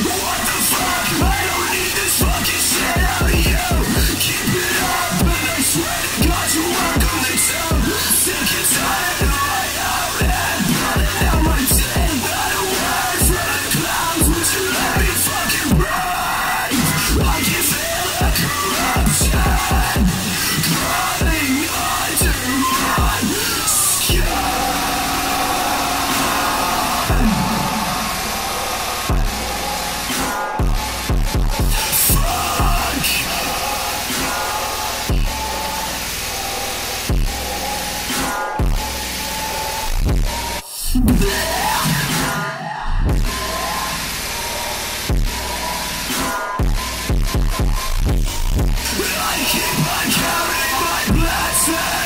I keep on counting my blessings.